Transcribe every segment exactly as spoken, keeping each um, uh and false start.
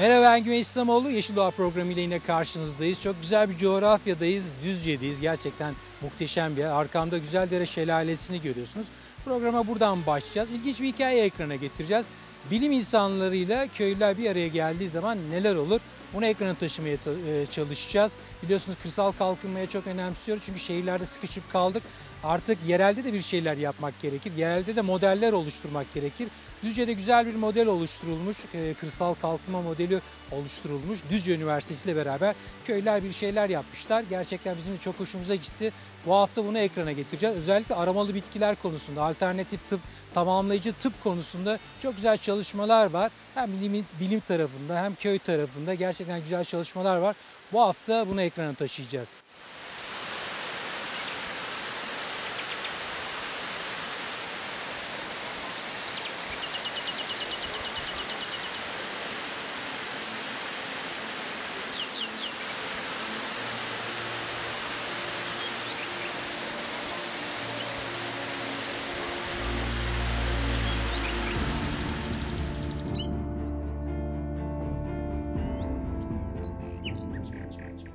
Merhaba, ben Güven İslamoğlu. Yeşil Doğa programı ile yine karşınızdayız. Çok güzel bir coğrafyadayız, Düzce'deyiz. Gerçekten muhteşem bir yer. Arkamda Güzeldere Şelalesi'ni görüyorsunuz. Programa buradan başlayacağız. İlginç bir hikaye ekrana getireceğiz. Bilim insanlarıyla köylüler bir araya geldiği zaman neler olur? Bunu ekrana taşımaya çalışacağız. Biliyorsunuz kırsal kalkınmaya çok önemsiyoruz. Çünkü şehirlerde sıkışıp kaldık. Artık yerelde de bir şeyler yapmak gerekir. Yerelde de modeller oluşturmak gerekir. Düzce'de güzel bir model oluşturulmuş. Kırsal kalkınma modeli oluşturulmuş. Düzce Üniversitesi ile beraber köyler bir şeyler yapmışlar. Gerçekten bizim çok hoşumuza gitti. Bu hafta bunu ekrana getireceğiz. Özellikle aramalı bitkiler konusunda, alternatif tıp, tamamlayıcı tıp konusunda çok güzel çalışmalar var. Hem bilim, bilim tarafında hem köy tarafında gerçekten güzel çalışmalar var. Bu hafta bunu ekrana taşıyacağız.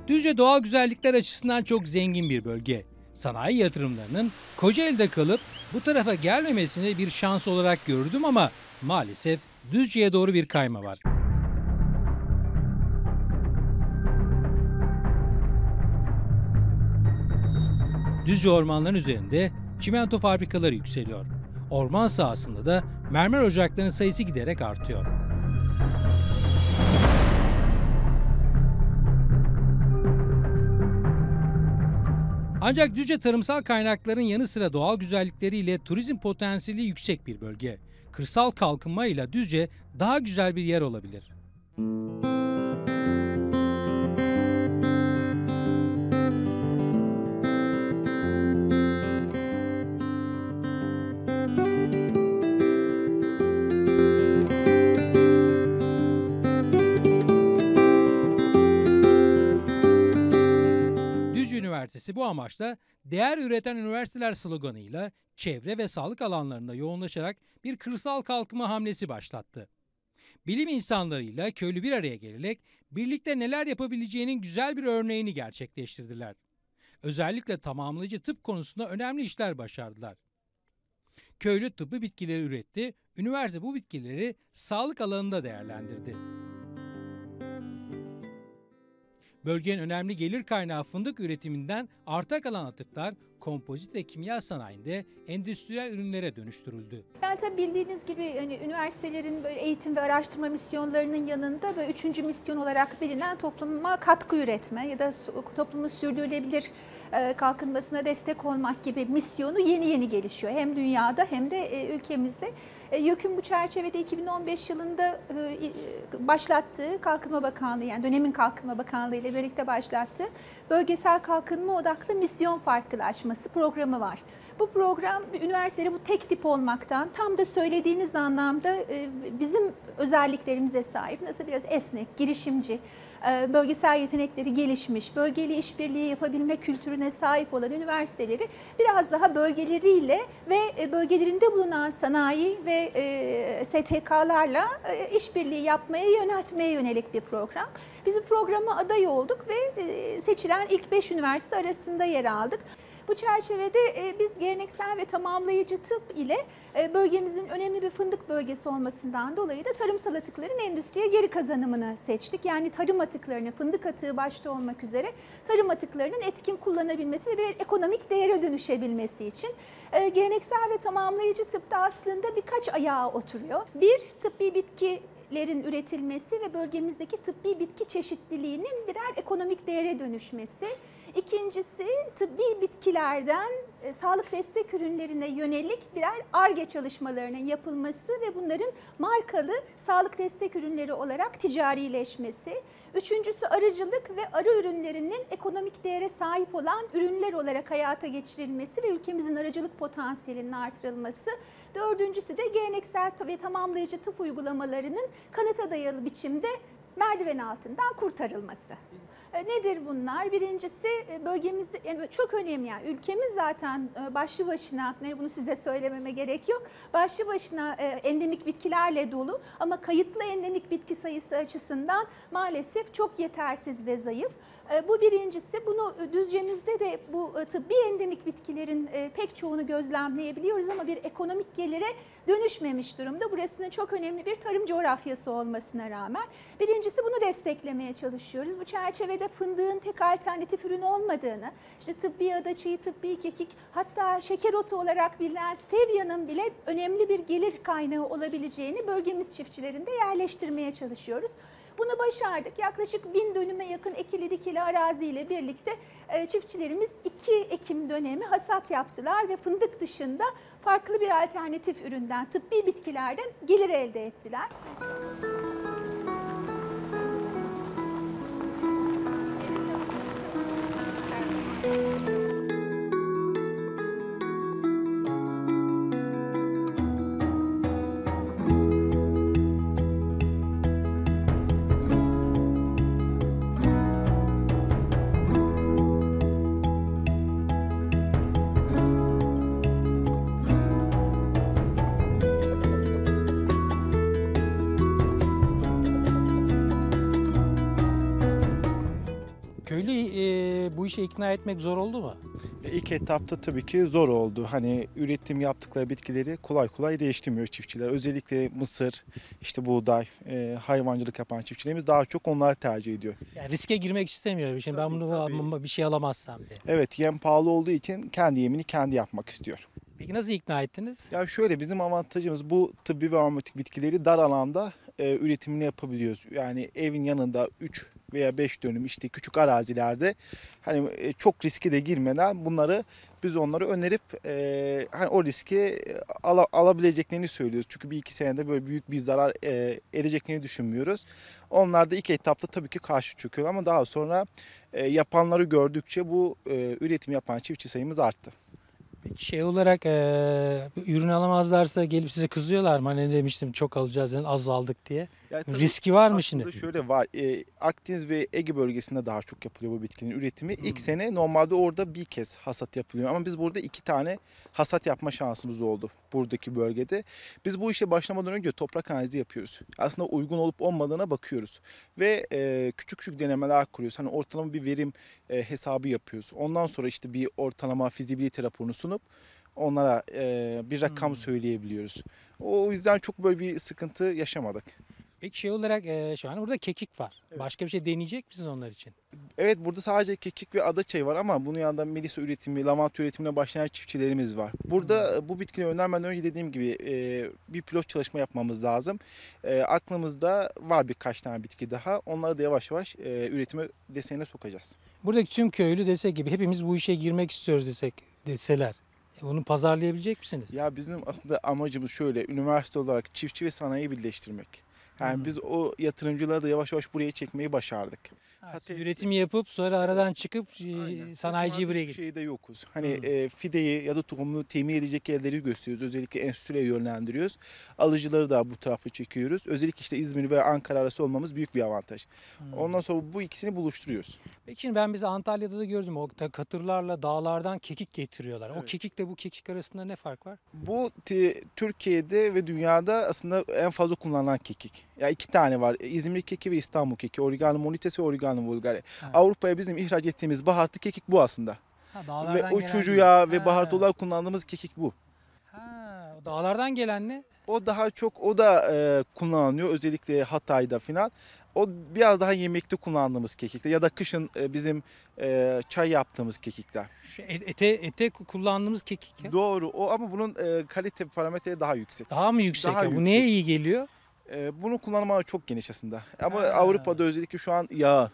Düzce doğal güzellikler açısından çok zengin bir bölge. Sanayi yatırımlarının Kocaeli'de kalıp bu tarafa gelmemesini bir şans olarak gördüm ama maalesef Düzce'ye doğru bir kayma var. Düzce ormanların üzerinde çimento fabrikaları yükseliyor. Orman sahasında da mermer ocaklarının sayısı giderek artıyor. Ancak Düzce tarımsal kaynakların yanı sıra doğal güzellikleriyle turizm potansiyeli yüksek bir bölge. Kırsal kalkınmayla Düzce daha güzel bir yer olabilir. Bu amaçla değer üreten üniversiteler sloganıyla çevre ve sağlık alanlarında yoğunlaşarak bir kırsal kalkınma hamlesi başlattı. Bilim insanlarıyla köylü bir araya gelerek birlikte neler yapabileceğinin güzel bir örneğini gerçekleştirdiler. Özellikle tamamlayıcı tıp konusunda önemli işler başardılar. Köylü tıbbi bitkileri üretti, üniversite bu bitkileri sağlık alanında değerlendirdi. Bölgenin önemli gelir kaynağı fındık üretiminden arta kalan atıklar kompozit ve kimya sanayinde endüstriyel ürünlere dönüştürüldü. Yani tabii bildiğiniz gibi hani üniversitelerin böyle eğitim ve araştırma misyonlarının yanında böyle üçüncü misyon olarak bilinen topluma katkı üretme ya da toplumun sürdürülebilir kalkınmasına destek olmak gibi misyonu yeni yeni gelişiyor. Hem dünyada hem de ülkemizde. YÖK'ün bu çerçevede iki bin on beş yılında başlattığı Kalkınma Bakanlığı, yani dönemin Kalkınma Bakanlığı ile birlikte başlattığı Bölgesel Kalkınma Odaklı Misyon Farklılaşması programı var. Bu program üniversitede bu tek tip olmaktan tam da söylediğiniz anlamda bizim özelliklerimize sahip, nasıl biraz esnek, girişimci, bölgesel yetenekleri gelişmiş, bölgeli işbirliği yapabilme kültürüne sahip olan üniversiteleri biraz daha bölgeleriyle ve bölgelerinde bulunan sanayi ve S T K'larla işbirliği yapmaya, yöneltmeye yönelik bir program. Biz bu programa aday olduk ve seçilen ilk beş üniversite arasında yer aldık. Bu çerçevede biz geleneksel ve tamamlayıcı tıp ile bölgemizin önemli bir fındık bölgesi olmasından dolayı da tarımsal atıkların endüstriye geri kazanımını seçtik. Yani tarım atıklarını, fındık atığı başta olmak üzere tarım atıklarının etkin kullanabilmesi ve bir ekonomik değere dönüşebilmesi için geleneksel ve tamamlayıcı tıpta aslında birkaç ayağa oturuyor. Bir, tıbbi bitki üretilmesi ve bölgemizdeki tıbbi bitki çeşitliliğinin birer ekonomik değere dönüşmesi. İkincisi, tıbbi bitkilerden e, sağlık destek ürünlerine yönelik birer ARGE çalışmalarının yapılması ve bunların markalı sağlık destek ürünleri olarak ticarileşmesi. Üçüncüsü, arıcılık ve arı ürünlerinin ekonomik değere sahip olan ürünler olarak hayata geçirilmesi ve ülkemizin arıcılık potansiyelinin artırılması. Dördüncüsü de geleneksel ve tamamlayıcı tıp uygulamalarının kanıta dayalı biçimde merdiven altından kurtarılması. Nedir bunlar? Birincisi bölgemizde yani çok önemli, yani ülkemiz zaten başlı başına, bunu size söylememe gerek yok, başlı başına endemik bitkilerle dolu ama kayıtlı endemik bitki sayısı açısından maalesef çok yetersiz ve zayıf. Bu birincisi. Bunu Düzce'mizde de bu tıbbi endemik bitkilerin pek çoğunu gözlemleyebiliyoruz ama bir ekonomik gelire dönüşmemiş durumda. Burasının çok önemli bir tarım coğrafyası olmasına rağmen. Birincisi bunu desteklemeye çalışıyoruz. Bu çerçevede fındığın tek alternatif ürün olmadığını, işte tıbbi adaçayı, tıbbi kekik, hatta şeker otu olarak bilinen Stevia'nın bile önemli bir gelir kaynağı olabileceğini bölgemiz çiftçilerinde yerleştirmeye çalışıyoruz. Bunu başardık. Yaklaşık bin dönüme yakın ekili dikili araziyle birlikte çiftçilerimiz iki Ekim dönemi hasat yaptılar ve fındık dışında farklı bir alternatif üründen, tıbbi bitkilerden gelir elde ettiler. Bu işe ikna etmek zor oldu mu? İlk etapta tabii ki zor oldu. Hani üretim yaptıkları bitkileri kolay kolay değiştirmiyor çiftçiler. Özellikle mısır, işte buğday, e, hayvancılık yapan çiftçilerimiz daha çok onları tercih ediyor. Yani riske girmek istemiyor. Şimdi tabii, ben bunu tabii. bir şey alamazsam diye. Evet, yem pahalı olduğu için kendi yemini kendi yapmak istiyor. Peki nasıl ikna ettiniz? Ya şöyle, bizim avantajımız bu tıbbi ve aromatik bitkileri dar alanda e, üretimini yapabiliyoruz. Yani evin yanında üç veya beş dönüm işte küçük arazilerde hani e, çok riske de girmeden bunları biz onları önerip e, hani o riski ala, alabileceklerini söylüyoruz. Çünkü bir iki senede böyle büyük bir zarar e, edeceklerini düşünmüyoruz. Onlar da ilk etapta tabii ki karşı çıkıyor ama daha sonra e, yapanları gördükçe bu e, üretim yapan çiftçi sayımız arttı. Şey olarak e, ürün alamazlarsa gelip size kızıyorlar mı? Hani demiştim çok alacağız, yani az aldık diye. Yani riski var mı şimdi? Şöyle var. E, Akdeniz ve Ege bölgesinde daha çok yapılıyor bu bitkinin üretimi. Hmm. İlk sene normalde orada bir kez hasat yapılıyor. Ama biz burada iki tane hasat yapma şansımız oldu buradaki bölgede. Biz bu işe başlamadan önce toprak analizi yapıyoruz. Aslında uygun olup olmadığına bakıyoruz. Ve e, küçük küçük denemeler kuruyoruz. Hani ortalama bir verim e, hesabı yapıyoruz. Ondan sonra işte bir ortalama fizibilite raporunu sunup onlara e, bir rakam hmm. söyleyebiliyoruz. O yüzden çok böyle bir sıkıntı yaşamadık. Peki şey olarak e, şu an burada kekik var. Evet. Başka bir şey deneyecek misiniz onlar için? Evet, burada sadece kekik ve adaçayı var ama bunun yanında melisa üretimi, lavanta üretimine başlayan çiftçilerimiz var. Burada hmm. bu bitkiyi önermeden önce dediğim gibi e, bir pilot çalışma yapmamız lazım. E, aklımızda var birkaç tane bitki daha. Onları da yavaş yavaş e, üretime desenine sokacağız. Buradaki tüm köylü dese gibi hepimiz bu işe girmek istiyoruz desek deseler. Bunu pazarlayabilecek misiniz? Ya bizim aslında amacımız şöyle, üniversite olarak çiftçi ve sanayi birleştirmek. Yani hmm. biz o yatırımcıları da yavaş yavaş buraya çekmeyi başardık. Ha, üretim yapıp sonra aradan çıkıp aynen. sanayiciyi buraya gittik. Şeyde yokuz. Hani hmm. e, fideyi ya da tohumu temin edecek yerleri gösteriyoruz. Özellikle enstitüye yönlendiriyoruz. Alıcıları da bu tarafa çekiyoruz. Özellikle işte İzmir ve Ankara arası olmamız büyük bir avantaj. Hmm. Ondan sonra bu ikisini buluşturuyoruz. Peki şimdi ben biz Antalya'da da gördüm. O katırlarla dağlardan kekik getiriyorlar. Evet. O kekikle bu kekik arasında ne fark var? Bu Türkiye'de ve dünyada aslında en fazla kullanılan kekik. Ya iki tane var. İzmir keki ve İstanbul keki. Origanum onites ve Origanum vulgare. Evet. Avrupa'ya bizim ihraç ettiğimiz baharatlı kekik bu aslında. Ha, ve uçucuya ve baharatlı olarak kullandığımız kekik bu. Ha, dağlardan gelen ne? O daha çok o da e, kullanılıyor. Özellikle Hatay'da falan. O biraz daha yemekte kullandığımız kekikler ya da kışın e, bizim e, çay yaptığımız kekikler. Şu ete, ete kullandığımız kekik. Ya. Doğru. O ama bunun e, kalite parametre daha yüksek. Daha mı yüksek? Daha yüksek. Bu neye iyi geliyor? Bunu kullanma çok geniş aslında ama ha. Avrupa'da özellikle şu an yağ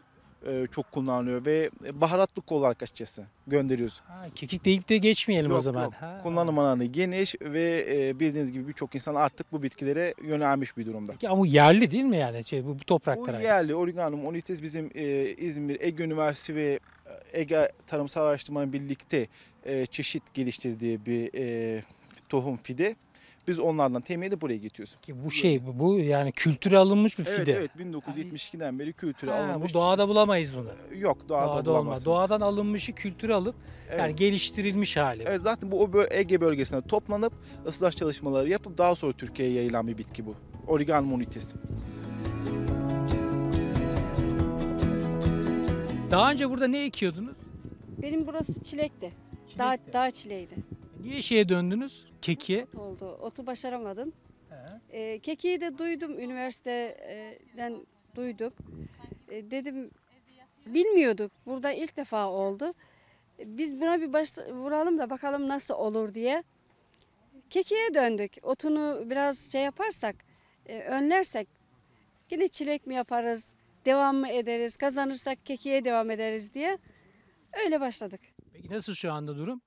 çok kullanılıyor ve baharatlık olarak açıkçası gönderiyoruz. Ha, kekik deyip de geçmeyelim yok, o zaman. Kullanım alanı geniş ve bildiğiniz gibi birçok insan artık bu bitkilere yönelmiş bir durumda. Peki, ama yerli değil mi yani şey, bu, bu topraklara? Bu yerli. Origanum onites bizim e, İzmir Ege Üniversitesi ve Ege Tarımsal Araştırma'nın birlikte e, çeşit geliştirdiği bir e, tohum fide. Biz onlardan temin edip buraya getiriyoruz. Ki bu şey bu, bu yani kültüre alınmış bir fide. Evet, evet, bin dokuz yüz yetmiş ikiden beri kültüre ha, alınmış. Bu doğada bulamayız bunu. Yok, doğada, doğada bulamazsınız. Olmaz. Doğadan alınmışı kültüre alıp evet. yani geliştirilmiş hali. Evet, zaten bu Ege bölgesinde toplanıp ıslah çalışmaları yapıp daha sonra Türkiye'ye yayılan bir bitki bu. Origanum onites. Daha önce burada ne ekiyordunuz? Benim burası çilekti. Dağ, dağ çileğiydi. Niye şeye döndünüz? Kekiye? Ot oldu. Otu başaramadım. E, kekiyi de duydum. Üniversiteden duyduk. E, dedim bilmiyorduk. Burada ilk defa oldu. E, biz buna bir baş vuralım da bakalım nasıl olur diye. Kekiye döndük. Otunu biraz şey yaparsak, e, önlersek yine çilek mi yaparız? Devam mı ederiz? Kazanırsak kekiye devam ederiz diye öyle başladık. Peki nasıl şu anda durum?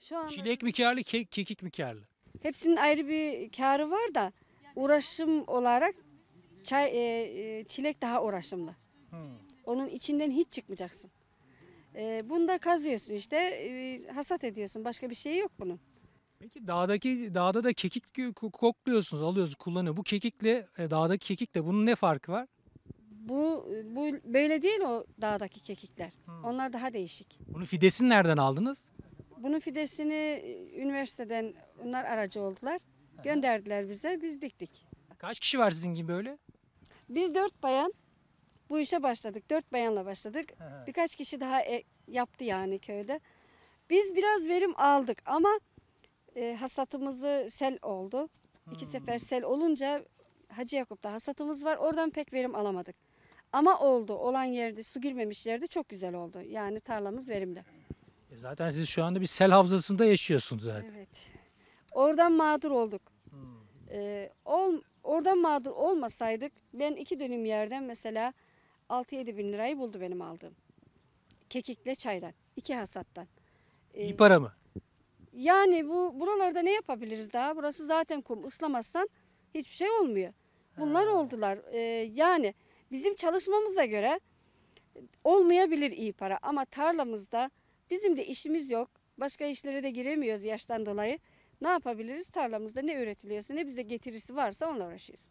Şu anda çilek mi kârlı, ke kekik mi kârlı? Hepsinin ayrı bir kârı var da uğraşım olarak çay, e, e, çilek daha uğraşımlı. Hmm. Onun içinden hiç çıkmayacaksın. E, bunu da kazıyorsun işte, e, hasat ediyorsun. Başka bir şey yok bunun. Peki dağdaki dağda da kekik kokluyorsunuz, alıyoruz, kullanıyor. Bu kekikle, dağdaki kekikle bunun ne farkı var? Bu, bu böyle değil o dağdaki kekikler. Hmm. Onlar daha değişik. Bunun fidesini nereden aldınız? Bunun fidesini üniversiteden, onlar aracı oldular. Ha. Gönderdiler bize, biz diktik. Kaç kişi var sizin gibi böyle? Biz dört bayan bu işe başladık. Dört bayanla başladık. Ha. Birkaç kişi daha e, yaptı yani köyde. Biz biraz verim aldık ama e, hasatımızı sel oldu. Hmm. İki sefer sel olunca Hacı Yakup'ta hasatımız var. Oradan pek verim alamadık. Ama oldu. Olan yerde, su girmemiş yerde çok güzel oldu. Yani tarlamız verimli. Zaten siz şu anda bir sel havzasında yaşıyorsunuz zaten. Evet. Oradan mağdur olduk. Hmm. Ee, ol, oradan mağdur olmasaydık ben iki dönüm yerden mesela altı yedi bin lirayı buldu benim aldığım. Kekikle çaydan. İki hasattan. Ee, İyi para mı? Yani bu buralarda ne yapabiliriz daha? Burası zaten kum. Islamazsan hiçbir şey olmuyor. Bunlar ha. oldular. Ee, yani bizim çalışmamıza göre olmayabilir iyi para. Ama tarlamızda bizim de işimiz yok. Başka işlere de giremiyoruz yaştan dolayı. Ne yapabiliriz? Tarlamızda ne üretiliyorsa, ne bize getirisi varsa onunla uğraşıyoruz.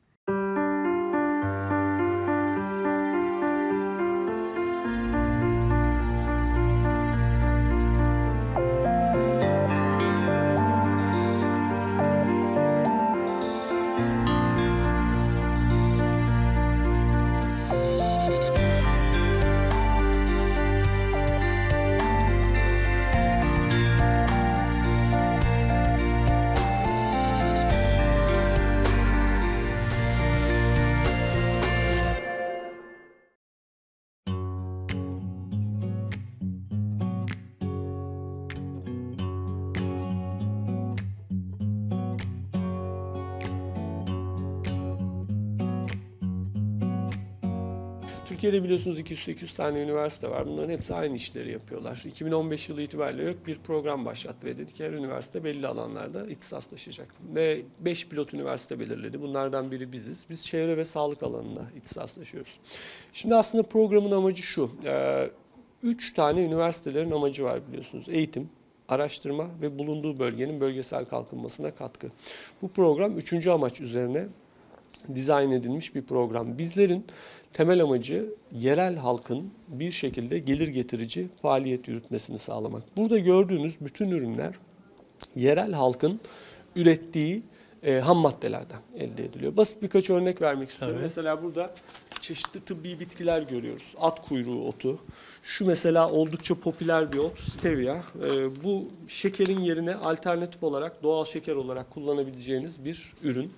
Türkiye'de biliyorsunuz iki yüz sekiz tane üniversite var. Bunların hepsi aynı işleri yapıyorlar. iki bin on beş yılı itibariyle YÖK bir program başlattı ve dedi ki her üniversite belli alanlarda ihtisaslaşacak. Ve beş pilot üniversite belirledi. Bunlardan biri biziz. Biz çevre ve sağlık alanında ihtisaslaşıyoruz. Şimdi aslında programın amacı şu. Üç tane üniversitelerin amacı var biliyorsunuz. Eğitim, araştırma ve bulunduğu bölgenin bölgesel kalkınmasına katkı. Bu program üçüncü amaç üzerine dizayn edilmiş bir program. Bizlerin temel amacı yerel halkın bir şekilde gelir getirici faaliyet yürütmesini sağlamak. Burada gördüğünüz bütün ürünler yerel halkın ürettiği e, ham maddelerden elde ediliyor. Basit birkaç örnek vermek istiyorum. Evet. Mesela burada çeşitli tıbbi bitkiler görüyoruz. At kuyruğu otu. Şu mesela oldukça popüler bir ot, Stevia. E, bu şekerin yerine alternatif olarak doğal şeker olarak kullanabileceğiniz bir ürün.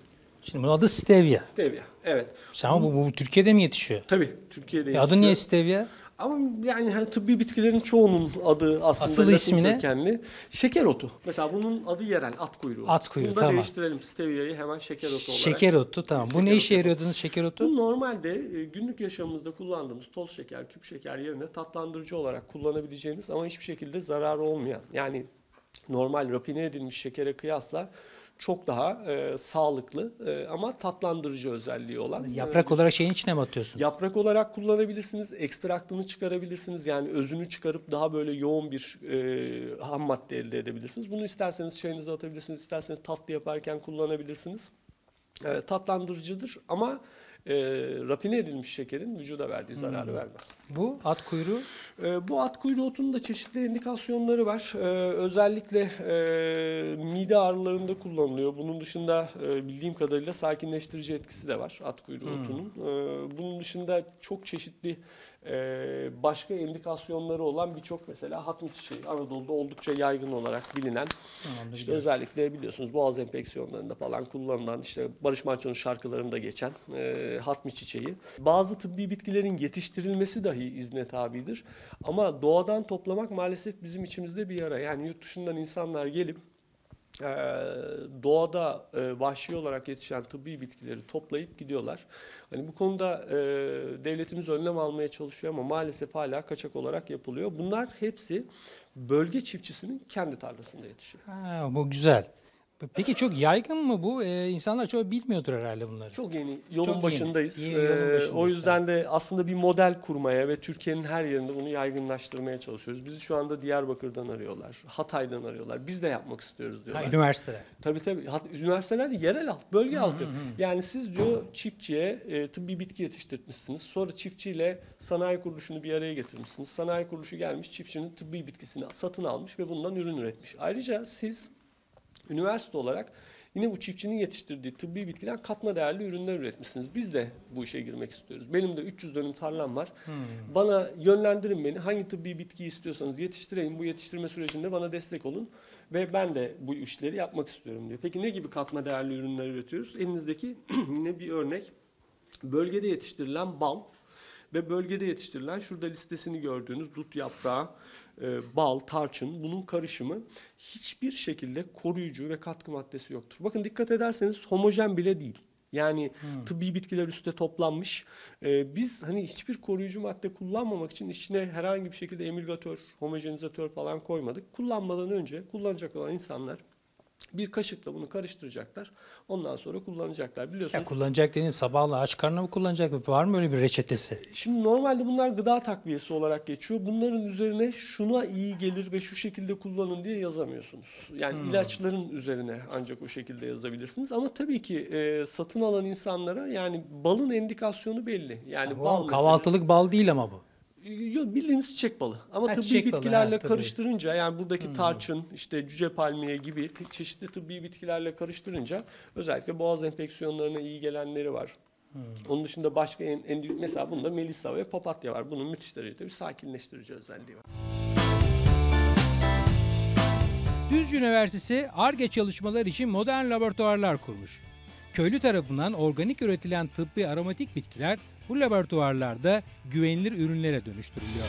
Şimdi bunun adı Stevia. Stevia, evet. Ama bu, bu, bu Türkiye'de mi yetişiyor? Tabii, Türkiye'de yetişiyor. Adı niye Stevia? Ama yani hani tıbbi bitkilerin çoğunun adı aslında asıl ismi ne? Kökenli. Şeker otu. Mesela bunun adı yerel at kuyruğu. At kuyruğu, bunu da tamam. değiştirelim. Stevia'yı hemen şeker otu olarak. Şeker otu, tamam. Şeker bu ne işe yarıyordunuz şeker otu? Bu normalde günlük yaşamımızda kullandığımız toz şeker, küp şeker yerine tatlandırıcı olarak kullanabileceğiniz ama hiçbir şekilde zararı olmayan. Yani normal rapine edilmiş şekere kıyasla çok daha e, sağlıklı e, ama tatlandırıcı özelliği olan. Yaprak olarak şeyin içine mi atıyorsunuz? Yaprak olarak kullanabilirsiniz. Ekstraktını çıkarabilirsiniz. Yani özünü çıkarıp daha böyle yoğun bir e, ham madde elde edebilirsiniz. Bunu isterseniz çayınıza atabilirsiniz. İsterseniz tatlı yaparken kullanabilirsiniz. E, tatlandırıcıdır ama E, rafine edilmiş şekerin vücuda verdiği zararı hmm. vermez. Bu at kuyruğu? E, bu at kuyruğu otunun da çeşitli indikasyonları var. E, özellikle e, mide ağrılarında kullanılıyor. Bunun dışında e, bildiğim kadarıyla sakinleştirici etkisi de var at kuyruğu hmm. otunun. E, bunun dışında çok çeşitli e, başka indikasyonları olan birçok, mesela hatmi çiçeği Anadolu'da oldukça yaygın olarak bilinen. Anladım, işte özellikle biliyorsunuz boğaz enfeksiyonlarında falan kullanılan, işte Barış Manço'nun şarkılarında geçen e, hatmi çiçeği. Bazı tıbbi bitkilerin yetiştirilmesi dahi izne tabidir. Ama doğadan toplamak maalesef bizim içimizde bir yara. Yani yurt dışından insanlar gelip Ee, doğada e, vahşi olarak yetişen tıbbi bitkileri toplayıp gidiyorlar. Hani bu konuda e, devletimiz önlem almaya çalışıyor ama maalesef hala kaçak olarak yapılıyor. Bunlar hepsi bölge çiftçisinin kendi tarlasında yetişiyor. Ha, bu güzel. Peki çok yaygın mı bu? Ee, insanlar çok bilmiyordur herhalde bunları. Çok yeni, yolun çok başındayız. Yeni, yeni yolun başındayız. Ee, o yüzden de aslında bir model kurmaya ve Türkiye'nin her yerinde bunu yaygınlaştırmaya çalışıyoruz. Bizi şu anda Diyarbakır'dan arıyorlar, Hatay'dan arıyorlar. Biz de yapmak istiyoruz diyorlar. Ha, üniversiteler. Tabii tabii. Üniversiteler yerel halk, bölge halkı. Hı hı hı. Yani siz diyor çiftçiye e, tıbbi bitki yetiştirtmişsiniz. Sonra çiftçiyle sanayi kuruluşunu bir araya getirmişsiniz. Sanayi kuruluşu gelmiş çiftçinin tıbbi bitkisini satın almış ve bundan ürün üretmiş. Ayrıca siz üniversite olarak yine bu çiftçinin yetiştirdiği tıbbi bitkiden katma değerli ürünler üretmişsiniz. Biz de bu işe girmek istiyoruz. Benim de üç yüz dönüm tarlam var. Hmm. Bana yönlendirin, beni hangi tıbbi bitkiyi istiyorsanız yetiştireyim. Bu yetiştirme sürecinde bana destek olun ve ben de bu işleri yapmak istiyorum diyor. Peki ne gibi katma değerli ürünler üretiyoruz? Elinizdeki yine bir örnek. Bölgede yetiştirilen bal ve bölgede yetiştirilen, şurada listesini gördüğünüz dut yaprağı, bal, tarçın, bunun karışımı, hiçbir şekilde koruyucu ve katkı maddesi yoktur. Bakın dikkat ederseniz homojen bile değil. Yani hmm. tıbbi bitkiler üstte toplanmış. Ee, biz hani hiçbir koruyucu madde kullanmamak için içine herhangi bir şekilde emülgatör, homojenizatör falan koymadık. Kullanmadan önce kullanacak olan insanlar bir kaşıkla bunu karıştıracaklar. Ondan sonra kullanacaklar. Biliyorsunuz. Ya kullanacak dediğin sabahla aç karnına mı kullanacak? Var mı öyle bir reçetesi? Şimdi normalde bunlar gıda takviyesi olarak geçiyor. Bunların üzerine şuna iyi gelir ve şu şekilde kullanın diye yazamıyorsunuz. Yani hmm. ilaçların üzerine ancak o şekilde yazabilirsiniz. Ama tabii ki e, satın alan insanlara, yani balın endikasyonu belli. Yani ama bal kahvaltılık mesela, bal değil ama bu. Yok, bildiğiniz çiçek balı ama ha, tıbbi bitkilerle balı, ha, karıştırınca tabii. Yani buradaki hmm. tarçın, işte cüce palmiye gibi çeşitli tıbbi bitkilerle karıştırınca özellikle boğaz enfeksiyonlarına iyi gelenleri var. Hmm. Onun dışında başka en, en, mesela bunda melisa ve papatya var. Bunun müthiş derecede bir sakinleştirici özelliği var. Düzce Üniversitesi Ar-Ge çalışmalar için modern laboratuvarlar kurmuş. Köylü tarafından organik üretilen tıbbi aromatik bitkiler bu laboratuvarlarda güvenilir ürünlere dönüştürülüyor.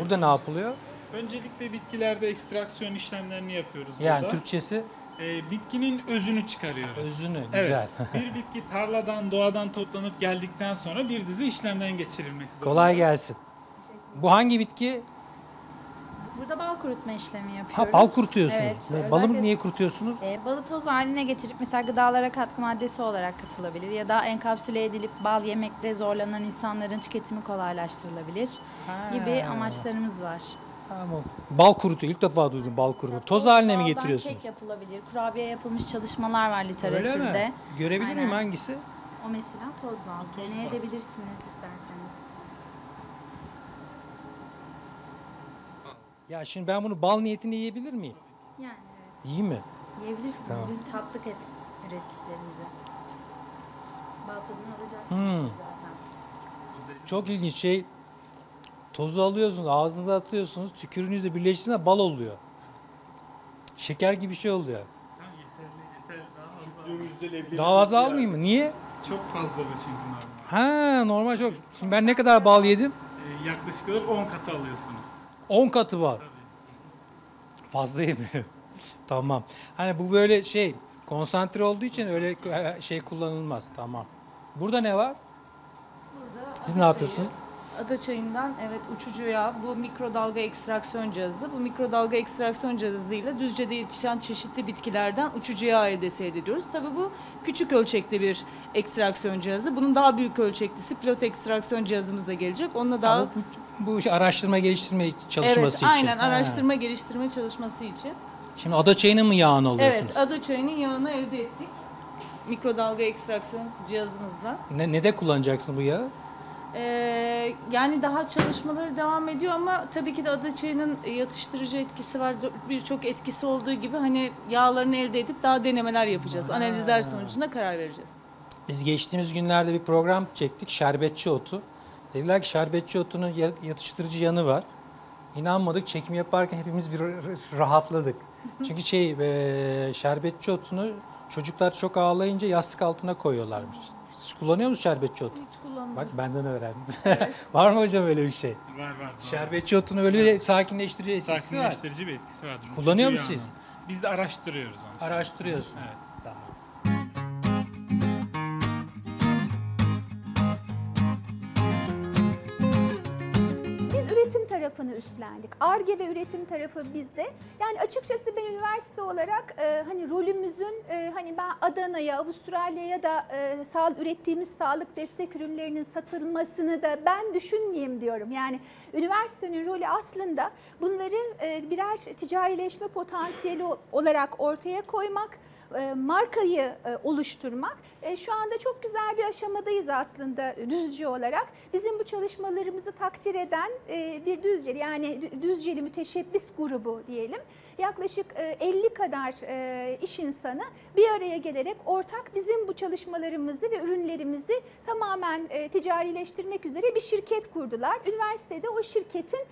Burada ne yapılıyor? Öncelikle bitkilerde ekstraksiyon işlemlerini yapıyoruz. Yani burada. Türkçesi? Ee, bitkinin özünü çıkarıyoruz. Özünü, güzel. Evet, bir bitki tarladan, doğadan toplanıp geldikten sonra bir dizi işlemden geçirilmek zorunda. Kolay gelsin. Bu hangi bitki? Burada bal kurutma işlemi yapıyoruz. Ha, bal kurutuyorsunuz. Evet, balı mı niye kurutuyorsunuz? E, balı toz haline getirip mesela gıdalara katkı maddesi olarak katılabilir. Ya da enkapsüle edilip bal yemekte zorlanan insanların tüketimi kolaylaştırılabilir ha. gibi amaçlarımız var. Tamam. Bal kurutu, ilk defa duydum bal kurutu. Toz haline mi getiriyorsunuz? Kek yapılabilir, kurabiye yapılmış çalışmalar var literatürde. Öyle mi? Görebilir miyim hangisi? O mesela toz bal. Deney edebilirsiniz isterseniz. Ya şimdi ben bunu bal niyetini yiyebilir miyim? Yani evet. İyi mi? Yiyebilirsiniz. Tamam. Biz tattık hep ürettiklerimizi. Bal tadını alacaksınız hmm. zaten. Çok ilginç şey. Tozu alıyorsunuz, ağzınıza atıyorsunuz, tükürünüzle birleştiğinde bal oluyor. Şeker gibi bir şey oluyor. Tamam, yeterli, yeterli. Daha fazla almayayım mı? Niye? Çok fazla bu çünkü. Ha, normal çok. Şimdi ben ne kadar bal yedim? Ee, yaklaşık olarak on katı alıyorsunuz. on katı var. Tabii. Fazla yemiyorum. Tamam. Hani bu böyle şey konsantre olduğu için öyle şey kullanılmaz. Tamam. Burada ne var? Burada siz ne yapıyorsunuz? Adaçayı'ndan evet uçucuya bu mikrodalga ekstraksiyon cihazı. Bu mikrodalga ekstraksiyon cihazıyla Düzce'de yetişen çeşitli bitkilerden uçucuya ait elde ediyoruz. Tabii bu küçük ölçekli bir ekstraksiyon cihazı. Bunun daha büyük ölçeklisi pilot ekstraksiyon cihazımız da gelecek. Onunla daha Ama bu, bu araştırma geliştirme çalışması evet, için. Evet, aynen araştırma ha. geliştirme çalışması için. Şimdi Adaçayı'nın mı yağını alıyorsunuz? Evet, Adaçayı'nın yağını elde ettik. Mikrodalga ekstraksiyon cihazımızla. Ne, ne de kullanacaksın bu yağı? Ee, yani daha çalışmaları devam ediyor ama tabii ki de Adaçayı'nın yatıştırıcı etkisi var. Birçok etkisi olduğu gibi hani yağlarını elde edip daha denemeler yapacağız. Ha. Analizler sonucunda karar vereceğiz. Biz geçtiğimiz günlerde bir program çektik. Şerbetçi otu. Dediler ki şerbetçi otunun yatıştırıcı yanı var. İnanmadık. Çekim yaparken hepimiz bir rahatladık. Çünkü şey e, şerbetçi otunu çocuklar çok ağlayınca yastık altına koyuyorlarmış. Siz kullanıyor musunuz şerbetçi otu? Hiç kullanmıyorum. Bak benden öğrendim. Evet. Var mı hocam öyle bir şey? Var var. var. Şerbetçi otunun öyle bir sakinleştirici etkisi sakinleştirici var. Sakinleştirici bir etkisi vardır. Kullanıyor musunuz siz? Biz de araştırıyoruz. Onu. Araştırıyorsun. Evet. Tamam. Biz üretim tarafını üstlendik. Ar-Ge ve üretim tarafı bizde. Yani açıkçası ben üniversite olarak e, hani rolümüzün e, hani ben Adana'ya, Avustralya'ya da e, sağ, ürettiğimiz sağlık destek ürünlerinin satılmasını da ben düşünmeyeyim diyorum. Yani üniversitenin rolü aslında bunları e, birer ticarileşme potansiyeli olarak ortaya koymak, e, markayı e, oluşturmak. E, şu anda çok güzel bir aşamadayız aslında Düzce olarak. Bizim bu çalışmalarımızı takdir eden e, bir Düzceli, yani Düzceli müteşebbis grubu diyelim. Yaklaşık elli kadar iş insanı bir araya gelerek ortak bizim bu çalışmalarımızı ve ürünlerimizi tamamen ticarileştirmek üzere bir şirket kurdular. Üniversitede o şirketin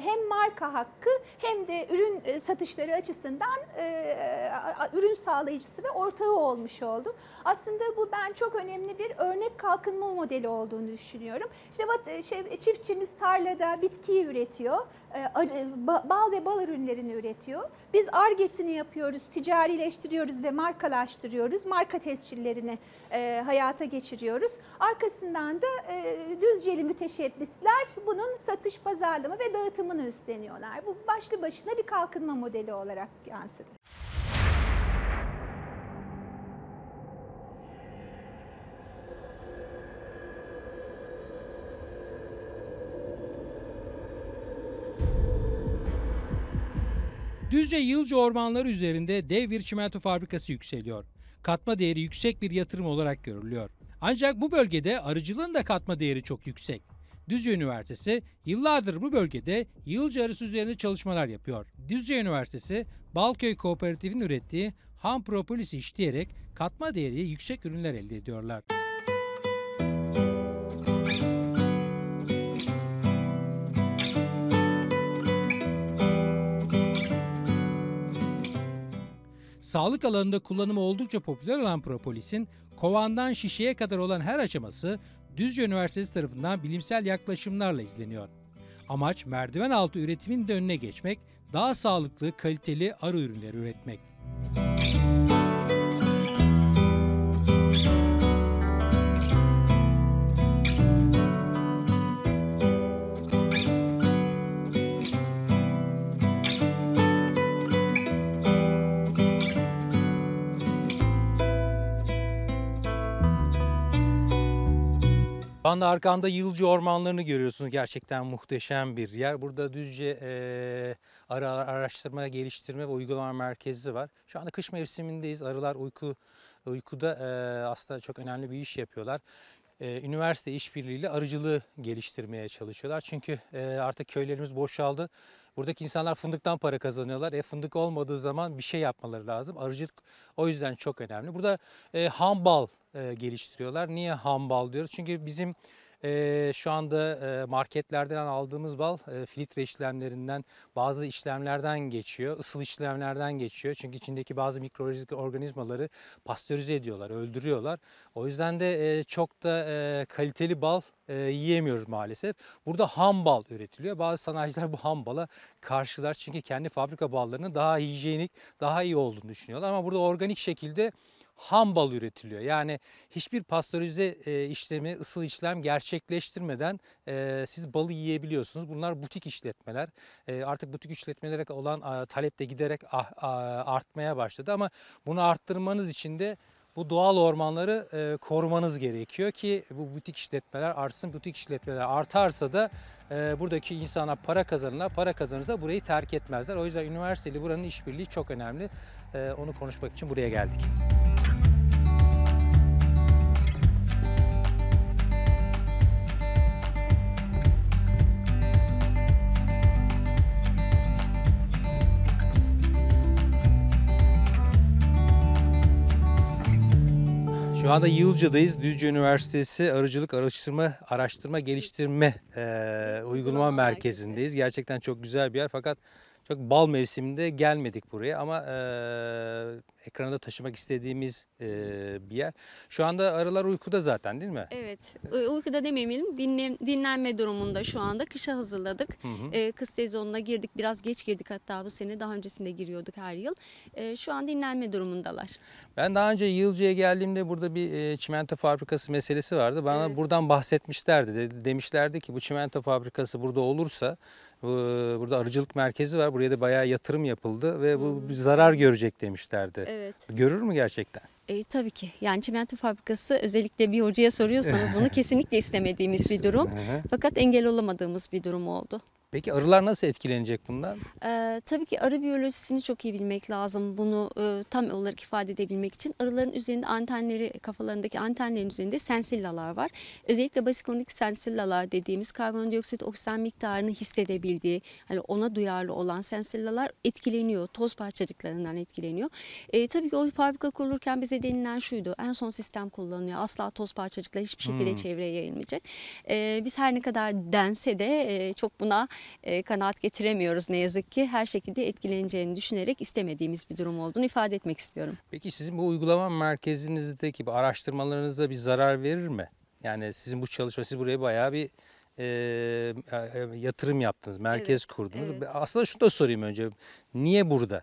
hem marka hakkı hem de ürün satışları açısından ürün sağlayıcısı ve ortağı olmuş oldu. Aslında bu ben çok önemli bir örnek kalkınma modeli olduğunu düşünüyorum. İşte çiftçimiz tarlada bitkiyi üretiyor, bal ve bal ürünlerini üretiyor. Biz Ar-Ge'sini yapıyoruz, ticarileştiriyoruz ve markalaştırıyoruz. Marka tescillerini e, hayata geçiriyoruz. Arkasından da e, Düzceli müteşebbisler bunun satış, pazarlama ve dağıtımını üstleniyorlar. Bu başlı başına bir kalkınma modeli olarak yansıdı. Düzce Yılca ormanları üzerinde dev bir çimento fabrikası yükseliyor. Katma değeri yüksek bir yatırım olarak görülüyor. Ancak bu bölgede arıcılığın da katma değeri çok yüksek. Düzce Üniversitesi yıllardır bu bölgede Yılca arısı üzerine çalışmalar yapıyor. Düzce Üniversitesi Balköy Kooperatif'in ürettiği ham propolisi işleyerek katma değeri yüksek ürünler elde ediyorlar. Sağlık alanında kullanımı oldukça popüler olan propolisin kovandan şişeye kadar olan her aşaması Düzce Üniversitesi tarafından bilimsel yaklaşımlarla izleniyor. Amaç merdiven altı üretimin de önüne geçmek, daha sağlıklı, kaliteli arı ürünleri üretmek. Şu arkanda Yılca ormanlarını görüyorsunuz. Gerçekten muhteşem bir yer. Burada Düzce e, arı araştırma, geliştirme ve uygulama merkezi var. Şu anda kış mevsimindeyiz. Arılar uyku uykuda e, aslında çok önemli bir iş yapıyorlar. E, üniversite işbirliğiyle arıcılığı geliştirmeye çalışıyorlar. Çünkü e, artık köylerimiz boşaldı. Buradaki insanlar fındıktan para kazanıyorlar. E, fındık olmadığı zaman bir şey yapmaları lazım. Arıcılık o yüzden çok önemli. Burada e, ham bal E, geliştiriyorlar. Niye ham bal diyoruz? Çünkü bizim e, şu anda e, marketlerden aldığımız bal e, filtre işlemlerinden, bazı işlemlerden geçiyor. Isıl işlemlerden geçiyor. Çünkü içindeki bazı mikroorganizmaları pastörize ediyorlar, öldürüyorlar. O yüzden de e, çok da e, kaliteli bal e, yiyemiyoruz maalesef. Burada ham bal üretiliyor. Bazı sanayiciler bu ham bala karşılar. Çünkü kendi fabrika ballarının daha hijyenik, daha iyi olduğunu düşünüyorlar. Ama burada organik şekilde ham bal üretiliyor. Yani hiçbir pastörize e, işlemi, ısıl işlem gerçekleştirmeden e, siz balı yiyebiliyorsunuz. Bunlar butik işletmeler. E, artık butik işletmelere olan e, talep de giderek ah, ah, artmaya başladı ama bunu arttırmanız için de bu doğal ormanları e, korumanız gerekiyor ki bu butik işletmeler artsın. Butik işletmeler artarsa da e, buradaki insana para kazanırlar, para kazanırsa burayı terk etmezler. O yüzden üniversiteyle buranın işbirliği çok önemli. E, onu konuşmak için buraya geldik. Şu anda Yılca'dayız. Düzce Üniversitesi Arıcılık Araştırma Araştırma Geliştirme e, Uygulama Merkezi'ndeyiz. Gerçekten çok güzel bir yer fakat çok bal mevsiminde gelmedik buraya ama e, ekrana da taşımak istediğimiz e, bir yer. Şu anda arılar uykuda zaten, değil mi? Evet, uykuda demeyelim, dinlen, dinlenme durumunda şu anda. Kışa hazırladık, hı hı. E, kış sezonuna girdik, biraz geç girdik hatta bu sene, daha öncesinde giriyorduk her yıl. E, şu an dinlenme durumundalar. Ben daha önce Yılca'ya geldiğimde burada bir e, çimento fabrikası meselesi vardı. Bana evet. Buradan bahsetmişlerdi, demişlerdi ki bu çimento fabrikası burada olursa, burada arıcılık merkezi var. Buraya da bayağı yatırım yapıldı ve bu bir zarar görecek demişlerdi. Evet. Görür mü gerçekten? E, tabii ki. Yani çimento fabrikası, özellikle bir hocaya soruyorsanız bunu kesinlikle istemediğimiz bir durum. Fakat engel olamadığımız bir durum oldu. Peki arılar nasıl etkilenecek bundan? Ee, tabii ki arı biyolojisini çok iyi bilmek lazım. Bunu e, tam olarak ifade edebilmek için arıların üzerinde antenleri, kafalarındaki antenlerin üzerinde sensillalar var. Özellikle basikonik sensillalar dediğimiz karbondioksit, oksijen miktarını hissedebildiği, hani ona duyarlı olan sensillalar etkileniyor. Toz parçacıklarından etkileniyor. E, tabii ki o fabrika kurulurken bize denilen şuydu. En son sistem kullanılıyor. Asla toz parçacıkları hiçbir şekilde hmm. çevreye yayılmayacak. E, biz her ne kadar dense de e, çok buna E, kanaat getiremiyoruz ne yazık ki. Her şekilde etkileneceğini düşünerek istemediğimiz bir durum olduğunu ifade etmek istiyorum. Peki sizin bu uygulama merkezinizdeki bu araştırmalarınıza bir zarar verir mi? Yani sizin bu çalışma, siz buraya bayağı bir e, yatırım yaptınız, merkez evet, kurdunuz. Evet. Aslında şunu da sorayım önce, niye burada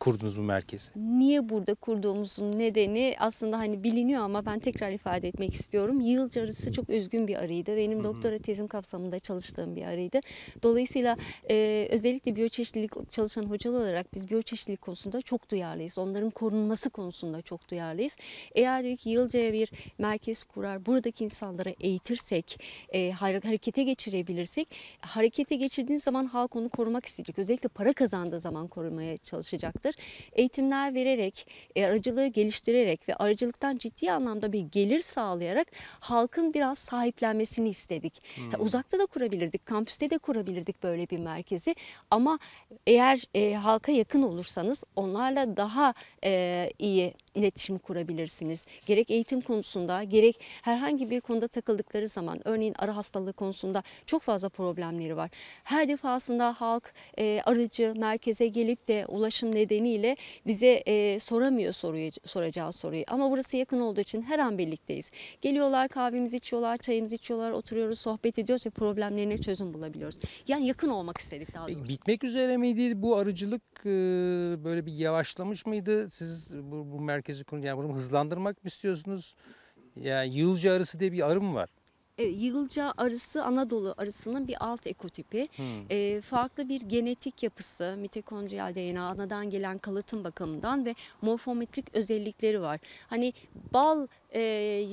kurdunuz bu merkezi? Niye burada kurduğumuzun nedeni aslında hani biliniyor ama ben tekrar ifade etmek istiyorum. Yılca arısı çok özgün bir arıydı. Benim Hı-hı. doktora tezim kapsamında çalıştığım bir arıydı. Dolayısıyla e, özellikle biyoçeşitlilik çalışan hocalı olarak biz biyoçeşitlilik konusunda çok duyarlıyız. Onların korunması konusunda çok duyarlıyız. Eğer dedik Yılca'ya bir merkez kurar, buradaki insanlara eğitirsek, e, harekete geçirebilirsek, harekete geçirdiğiniz zaman halk onu korumak isteyecek. Özellikle para kazandığı zaman korumaya çalışacaktır. Eğitimler vererek, arıcılığı geliştirerek ve arıcılıktan ciddi anlamda bir gelir sağlayarak halkın biraz sahiplenmesini istedik. Hmm. Uzakta da kurabilirdik, kampüste de kurabilirdik böyle bir merkezi. Ama eğer e, halka yakın olursanız onlarla daha e, iyi iletişim kurabilirsiniz. Gerek eğitim konusunda, gerek herhangi bir konuda takıldıkları zaman, örneğin arı hastalığı konusunda çok fazla problemleri var. Her defasında halk e, arıcı merkeze gelip de ulaşım nedeni ile bize e, soramıyor soruyu, soracağı soruyu. Ama burası yakın olduğu için her an birlikteyiz. Geliyorlar, kahvemizi içiyorlar, çayımızı içiyorlar, oturuyoruz, sohbet ediyoruz ve problemlerine çözüm bulabiliyoruz. Yani yakın olmak istedik daha doğrusu. Bitmek üzere miydi bu arıcılık, e, böyle bir yavaşlamış mıydı? Siz bu, bu merkezi kurun, yani bunu hızlandırmak mı istiyorsunuz? Yani Yılca arısı diye bir arı mı var? Yılca arısı Anadolu arısının bir alt ekotipi. Hmm. E, farklı bir genetik yapısı, mitokondriyal D N A, anadan gelen kalıtım bakımından ve morfometrik özellikleri var. Hani bal e,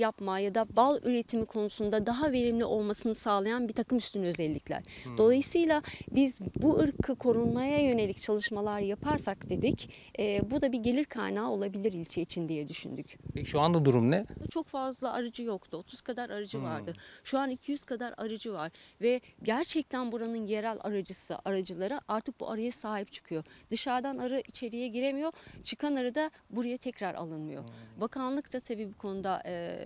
yapma ya da bal üretimi konusunda daha verimli olmasını sağlayan bir takım üstün özellikler. Hmm. Dolayısıyla biz bu ırkı korunmaya yönelik çalışmalar yaparsak dedik, e, bu da bir gelir kaynağı olabilir ilçe için diye düşündük. Peki şu anda durum ne? Çok fazla arıcı yoktu. otuz kadar arıcı hmm. vardı. Şu an iki yüz kadar arıcı var ve gerçekten buranın yerel arıcısı, arıcıları artık bu arıya sahip çıkıyor. Dışarıdan arı içeriye giremiyor, çıkan arı da buraya tekrar alınmıyor. Hmm. Bakanlık da tabii bu konuda e,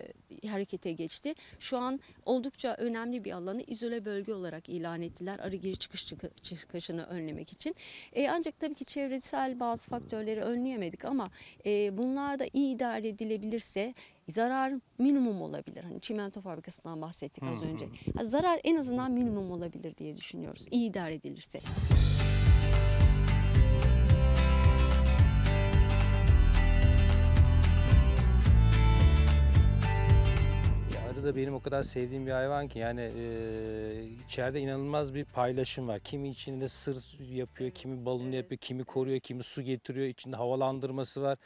harekete geçti. Şu an oldukça önemli bir alanı izole bölge olarak ilan ettiler, arı giriş çıkış çıkışını önlemek için. E, ancak tabii ki çevresel bazı faktörleri önleyemedik ama e, bunlar da iyi idare edilebilirse zarar minimum olabilir. Hani çimento fabrikasından bahsettik az hmm. önce. Yani zarar en azından minimum olabilir diye düşünüyoruz. İyi idare edilirse. da benim o kadar sevdiğim bir hayvan ki yani e, içeride inanılmaz bir paylaşım var. Kimi içinde sır yapıyor, kimi balını yapıyor, kimi koruyor, kimi su getiriyor, içinde havalandırması var.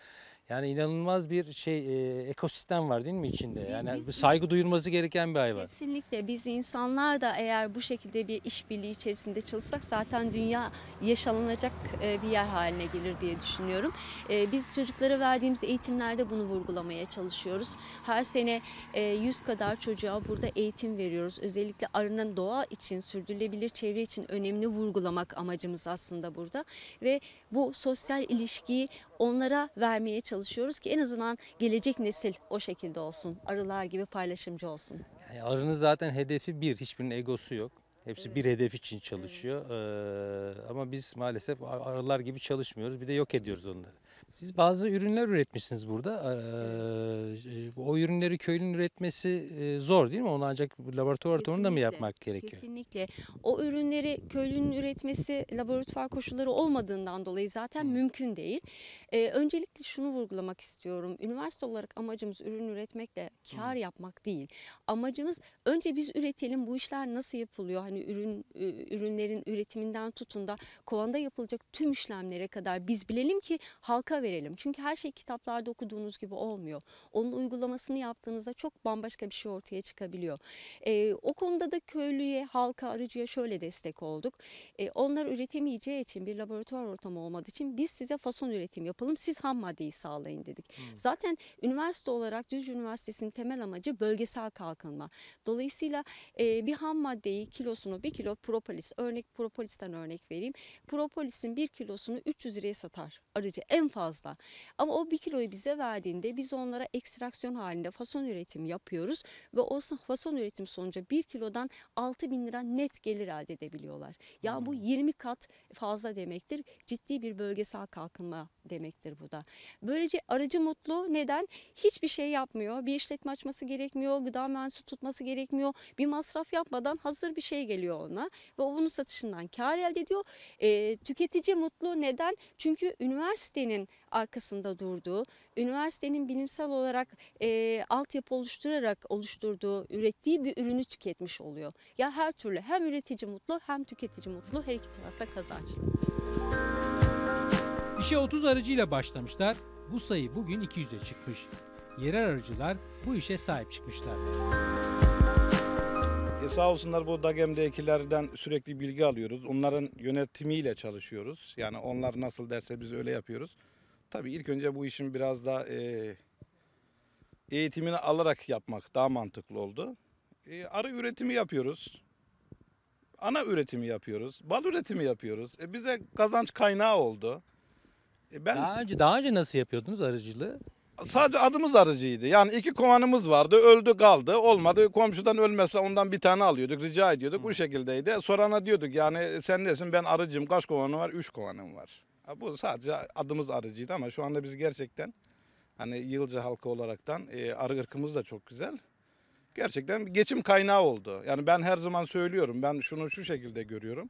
Yani inanılmaz bir şey e, ekosistem var değil mi içinde? Yani biz, saygı duyulması gereken bir hayvan. Kesinlikle biz insanlar da eğer bu şekilde bir işbirliği içerisinde çalışsak zaten dünya yaşanılacak e, bir yer haline gelir diye düşünüyorum. E, biz çocuklara verdiğimiz eğitimlerde bunu vurgulamaya çalışıyoruz. Her sene e, yüz kadar çocuğa burada eğitim veriyoruz. Özellikle arının doğa için, sürdürülebilir çevre için önemini vurgulamak amacımız aslında burada. Ve bu sosyal ilişkiyi onlara vermeye çalışıyoruz. çalışıyoruz ki en azından gelecek nesil o şekilde olsun. Arılar gibi paylaşımcı olsun. Yani arının zaten hedefi bir. Hiçbirinin egosu yok. Hepsi evet. bir hedef için çalışıyor. Evet. Ee, ama biz maalesef arılar gibi çalışmıyoruz. Bir de yok ediyoruz onları. Siz bazı ürünler üretmişsiniz burada. Evet. O ürünleri köylünün üretmesi zor değil mi? Onu ancak laboratuvar ortamında mı yapmak gerekiyor? Kesinlikle. O ürünleri köylünün üretmesi laboratuvar koşulları olmadığından dolayı zaten hmm. mümkün değil. Ee, öncelikle şunu vurgulamak istiyorum. Üniversite olarak amacımız ürün üretmekle kar hmm. yapmak değil. Amacımız önce biz üretelim, bu işler nasıl yapılıyor? Hani ürün ürünlerin üretiminden tutun da kovanda yapılacak tüm işlemlere kadar biz bilelim ki halka verelim. Çünkü her şey kitaplarda okuduğunuz gibi olmuyor. Onun uygulamasını yaptığınızda çok bambaşka bir şey ortaya çıkabiliyor. E, o konuda da köylüye, halka, arıcıya şöyle destek olduk. E, onlar üretemeyeceği için, bir laboratuvar ortamı olmadığı için biz size fason üretim yapalım, siz ham maddeyi sağlayın dedik. Hmm. Zaten üniversite olarak Düzce Üniversitesi'nin temel amacı bölgesel kalkınma. Dolayısıyla e, bir ham maddeyi kilosunu, bir kilo propolis, örnek propolisten örnek vereyim. Propolisin bir kilosunu üç yüz liraya satar arıcı en fazla. fazla. Ama o bir kiloyu bize verdiğinde biz onlara ekstraksiyon halinde fason üretimi yapıyoruz ve o fason üretim sonucu bir kilodan altı bin lira net gelir elde edebiliyorlar. Yani bu yirmi kat fazla demektir. Ciddi bir bölgesel kalkınma demektir bu da. Böylece arıcı mutlu. Neden? Hiçbir şey yapmıyor. Bir işletme açması gerekmiyor. Gıda mühendisi tutması gerekmiyor. Bir masraf yapmadan hazır bir şey geliyor ona ve o bunun satışından kar elde ediyor. E, tüketici mutlu. Neden? Çünkü üniversitenin arkasında durduğu, üniversitenin bilimsel olarak e, altyapı oluşturarak oluşturduğu, ürettiği bir ürünü tüketmiş oluyor. Ya her türlü hem üretici mutlu hem tüketici mutlu, her iki tarafta kazançlı. İşe otuz arıcıyla başlamışlar, bu sayı bugün iki yüze çıkmış. Yerel arıcılar bu işe sahip çıkmışlar. E sağ olsunlar, bu DAGEM'dekilerden sürekli bilgi alıyoruz. Onların yönetimiyle çalışıyoruz. Yani onlar nasıl derse biz öyle yapıyoruz. Tabii ilk önce bu işin biraz daha e, eğitimini alarak yapmak daha mantıklı oldu. E, arı üretimi yapıyoruz. Ana üretimi yapıyoruz. Bal üretimi yapıyoruz. E, bize kazanç kaynağı oldu. E, ben... Daha önce, daha önce nasıl yapıyordunuz arıcılığı? Sadece adımız arıcıydı. Yani iki kovanımız vardı. Öldü kaldı. Olmadı. Komşudan ölmezse ondan bir tane alıyorduk. Rica ediyorduk. Hı. Bu şekildeydi. Sorana diyorduk yani sen nesin, ben arıcıyım. Kaç kovanım var? Üç kovanım var. Bu sadece adımız arıcıydı ama şu anda biz gerçekten hani Yılca halkı olaraktan e, arı ırkımız da çok güzel. Gerçekten geçim kaynağı oldu. Yani ben her zaman söylüyorum. Ben şunu şu şekilde görüyorum.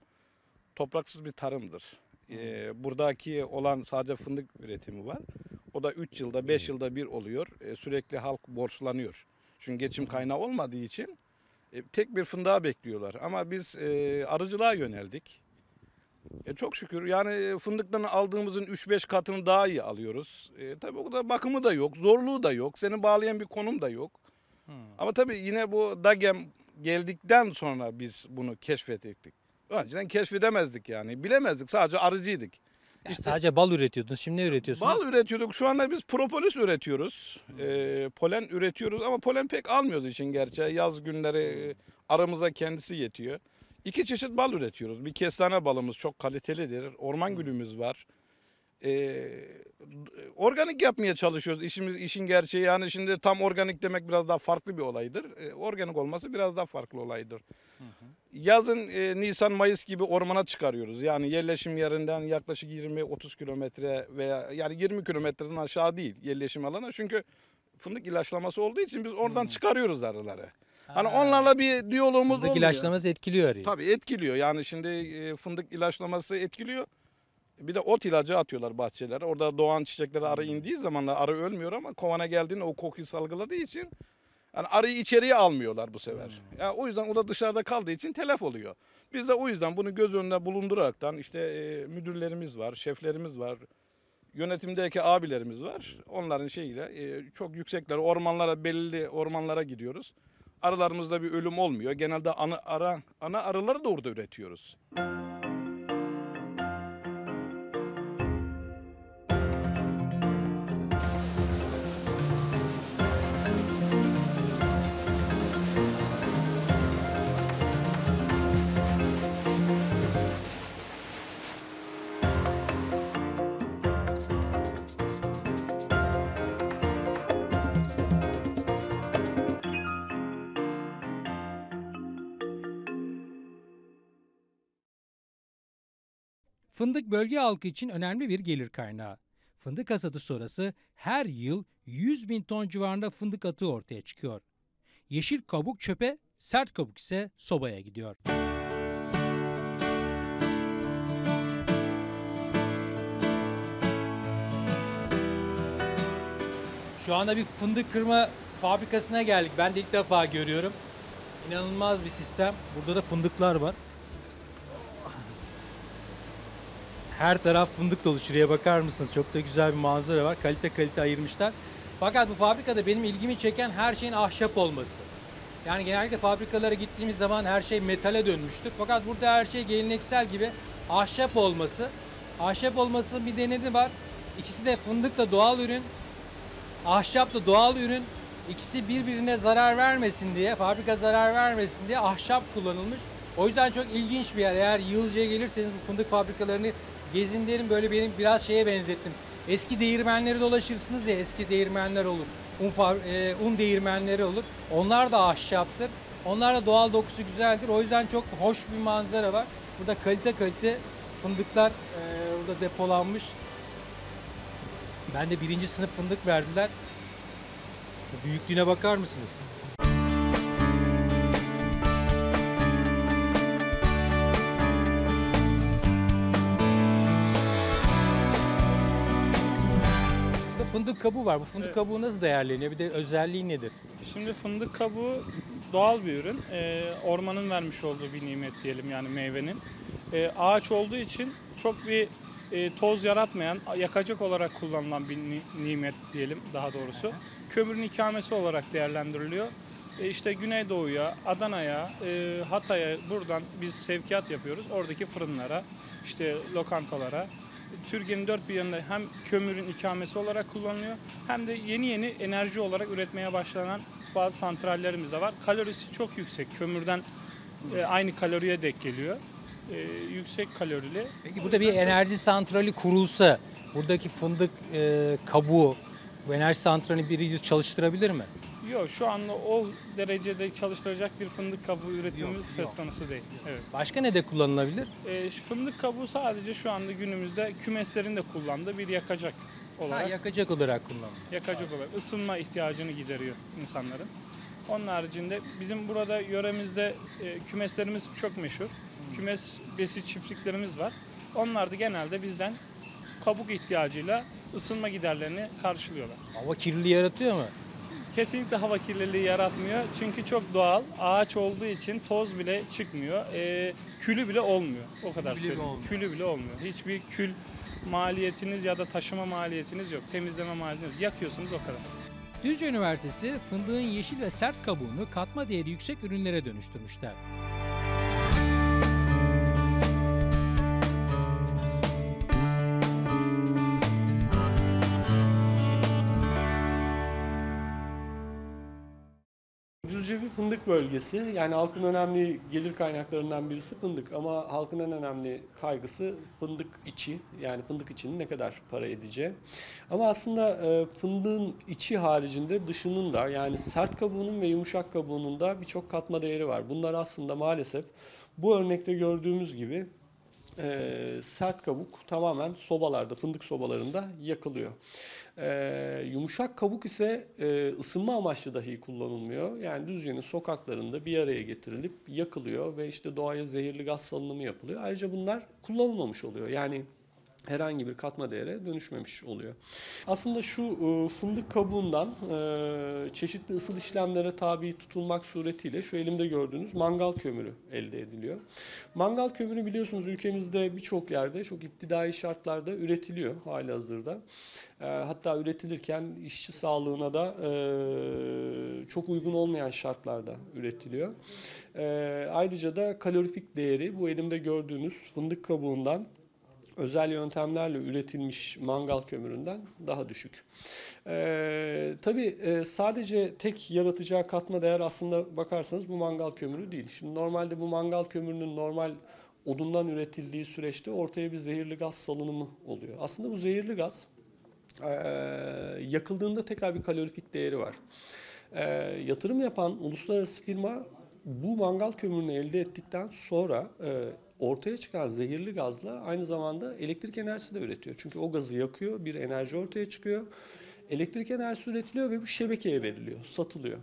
Topraksız bir tarımdır. E, buradaki olan sadece fındık üretimi var. O da üç yılda beş yılda bir oluyor. E, sürekli halk borçlanıyor. Çünkü geçim kaynağı olmadığı için e, tek bir fındığa bekliyorlar. Ama biz e, arıcılığa yöneldik. E, çok şükür yani fındıktan aldığımızın üç beş katını daha iyi alıyoruz. E, tabii o kadar bakımı da yok, zorluğu da yok. Seni bağlayan bir konum da yok. Hmm. Ama tabii yine bu DAGEM geldikten sonra biz bunu keşfettik. Önceden keşfedemezdik yani. Bilemezdik, sadece arıcıydık. Yani işte, sadece bal üretiyordunuz, şimdi ne üretiyorsunuz? Bal üretiyorduk, şu anda biz propolis üretiyoruz, e, polen üretiyoruz ama polen pek almıyoruz için gerçi. Yaz günleri arımıza kendisi yetiyor. İki çeşit bal üretiyoruz. Bir kestane balımız çok kalitelidir, orman gülümüz var. E, organik yapmaya çalışıyoruz, işimiz işin gerçeği yani. Şimdi tam organik demek biraz daha farklı bir olaydır. E, organik olması biraz daha farklı olaydır. Hı hı. Yazın e, Nisan Mayıs gibi ormana çıkarıyoruz. Yani yerleşim yerinden yaklaşık yirmi otuz kilometre veya yani yirmi kilometreden aşağı değil yerleşim alanı. Çünkü fındık ilaçlaması olduğu için biz oradan hmm. çıkarıyoruz arıları. Ha. Hani onlarla bir diyalogumuz oluyor. Fındık ilaçlaması etkiliyor arıyı. Tabii etkiliyor. Yani şimdi e, fındık ilaçlaması etkiliyor. Bir de ot ilacı atıyorlar bahçelere. Orada doğan çiçeklere arı indiği zaman arı ölmüyor ama kovana geldiğinde o kokuyu salgıladığı için Yani arıyı içeriye almıyorlar bu sefer. Ya o yüzden o da dışarıda kaldığı için telef oluyor. Biz de o yüzden bunu göz önüne bulunduraraktan işte e, müdürlerimiz var, şeflerimiz var, yönetimdeki abilerimiz var. Onların şeyiyle e, çok yüksekler ormanlara, belli ormanlara gidiyoruz. Arılarımızda bir ölüm olmuyor. Genelde ana, ara, ana arıları da orada üretiyoruz. Fındık bölge halkı için önemli bir gelir kaynağı. Fındık hasadı sonrası her yıl yüz bin ton civarında fındık atığı ortaya çıkıyor. Yeşil kabuk çöpe, sert kabuk ise sobaya gidiyor. Şu anda bir fındık kırma fabrikasına geldik. Ben de ilk defa görüyorum. İnanılmaz bir sistem. Burada da fındıklar var. Her taraf fındık dolu. Şuraya bakar mısınız? Çok da güzel bir manzara var. Kalite kalite ayırmışlar. Fakat bu fabrikada benim ilgimi çeken her şeyin ahşap olması. Yani genellikle fabrikalara gittiğimiz zaman her şey metale dönmüştük. Fakat burada her şey geleneksel gibi ahşap olması. Ahşap olmasının bir nedeni var. İkisi de fındık da doğal ürün. Ahşap da doğal ürün. İkisi birbirine zarar vermesin diye, fabrika zarar vermesin diye ahşap kullanılmış. O yüzden çok ilginç bir yer. Eğer Yılca'ya gelirseniz bu fındık fabrikalarını gezin derim, böyle benim biraz şeye benzettim. Eski değirmenleri dolaşırsınız ya, eski değirmenler olur. Un, e, un değirmenleri olur. Onlar da ahşaptır. Onlar da doğal dokusu güzeldir. O yüzden çok hoş bir manzara var. Burada kalite kalite fındıklar e, burada depolanmış. Ben de birinci sınıf fındık verdiler. Büyüklüğüne bakar mısınız? Fındık kabuğu var. Bu fındık evet. Kabuğu nasıl değerleniyor? Bir de özelliği nedir? Şimdi fındık kabuğu doğal bir ürün. E, ormanın vermiş olduğu bir nimet diyelim, yani meyvenin. E, ağaç olduğu için çok bir e, toz yaratmayan, yakacak olarak kullanılan bir ni nimet diyelim daha doğrusu. Kömürün ikamesi olarak değerlendiriliyor. E, işte Güneydoğu'ya, Adana'ya, e, Hatay'a buradan biz sevkiyat yapıyoruz. Oradaki fırınlara, işte lokantalara. Türkiye'nin dört bir yanında hem kömürün ikamesi olarak kullanılıyor, hem de yeni yeni enerji olarak üretmeye başlanan bazı santrallerimiz de var. Kalorisi çok yüksek. Kömürden e, aynı kaloriye denk geliyor. E, yüksek kalorili. Peki burada bir enerji santrali kurulsa, buradaki fındık e, kabuğu, bu enerji santralini bir yıl çalıştırabilir mi? Yok, şu anda o derecede çalıştıracak bir fındık kabuğu üretimimiz yok, söz konusu yok. Değil. Evet. Başka ne de kullanılabilir? E, fındık kabuğu sadece şu anda günümüzde kümeslerin de kullandığı bir yakacak olarak. Ha, yakacak olarak kullanılıyor. Yakacak evet. Olarak ısınma ihtiyacını gideriyor insanların. Onun haricinde bizim burada yöremizde e, kümeslerimiz çok meşhur. Hmm. Kümes besi çiftliklerimiz var. Onlar da genelde bizden kabuk ihtiyacıyla ısınma giderlerini karşılıyorlar. Hava kirliliği yaratıyor mu? Kesinlikle hava kirliliği yaratmıyor. Çünkü çok doğal. Ağaç olduğu için toz bile çıkmıyor. E, külü bile olmuyor. O kadar külü söyleyeyim. Bile külü bile olmuyor. Hiçbir kül maliyetiniz ya da taşıma maliyetiniz yok. Temizleme maliyetiniz. Yakıyorsunuz o kadar. Düzce Üniversitesi fındığın yeşil ve sert kabuğunu katma değeri yüksek ürünlere dönüştürmüşler. Fındık bölgesi, yani halkın önemli gelir kaynaklarından birisi fındık, ama halkın en önemli kaygısı fındık içi, yani fındık içinin ne kadar para edeceği. Ama aslında fındığın içi haricinde dışının da, yani sert kabuğunun ve yumuşak kabuğunun da birçok katma değeri var. Bunlar aslında maalesef bu örnekte gördüğümüz gibi Ee, sert kabuk tamamen sobalarda, fındık sobalarında yakılıyor. Ee, yumuşak kabuk ise e, ısınma amaçlı dahi kullanılmıyor. Yani Düzce'nin sokaklarında bir araya getirilip yakılıyor ve işte doğaya zehirli gaz salınımı yapılıyor. Ayrıca bunlar kullanılmamış oluyor. Yani herhangi bir katma değere dönüşmemiş oluyor. Aslında şu fındık kabuğundan çeşitli ısıl işlemlere tabi tutulmak suretiyle şu elimde gördüğünüz mangal kömürü elde ediliyor. Mangal kömürü biliyorsunuz ülkemizde birçok yerde çok iptidai şartlarda üretiliyor halihazırda. Hatta üretilirken işçi sağlığına da çok uygun olmayan şartlarda üretiliyor. Ayrıca da kalorifik değeri bu elimde gördüğünüz fındık kabuğundan özel yöntemlerle üretilmiş mangal kömüründen daha düşük. Ee, tabii sadece tek yaratacağı katma değer aslında bakarsanız bu mangal kömürü değil. Şimdi normalde bu mangal kömürünün normal odundan üretildiği süreçte ortaya bir zehirli gaz salınımı oluyor. Aslında bu zehirli gaz e, yakıldığında tekrar bir kalorifik değeri var. E, yatırım yapan uluslararası firma bu mangal kömürünü elde ettikten sonra e, ortaya çıkan zehirli gazla aynı zamanda elektrik enerjisi de üretiyor. Çünkü o gazı yakıyor, bir enerji ortaya çıkıyor. Elektrik enerjisi üretiliyor ve bu şebekeye veriliyor, satılıyor.